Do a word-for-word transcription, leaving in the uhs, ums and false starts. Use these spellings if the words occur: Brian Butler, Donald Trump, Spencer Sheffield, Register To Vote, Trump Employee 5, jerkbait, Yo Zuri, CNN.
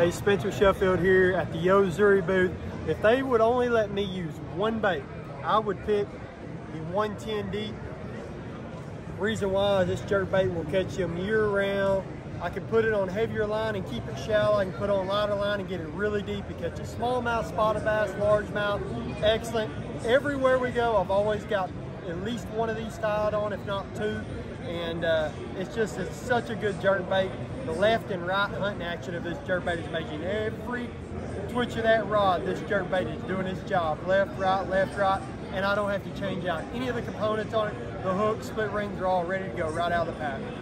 Hey, Spencer Sheffield here at the Yo Zuri booth. If they would only let me use one bait, I would pick the one ten deep. Reason why is this jerkbait will catch them year round. I can put it on heavier line and keep it shallow. I can put it on lighter line and get it really deep and catch a smallmouth, spotted bass, largemouth, excellent. Everywhere we go, I've always got at least one of these tied on, if not two. And uh, it's just it's such a good jerkbait. The left and right hunting action of this jerkbait is making every twitch of that rod. This jerkbait is doing its job. Left, right, left, right. And I don't have to change out any of the components on it. The hooks, split rings are all ready to go right out of the pack.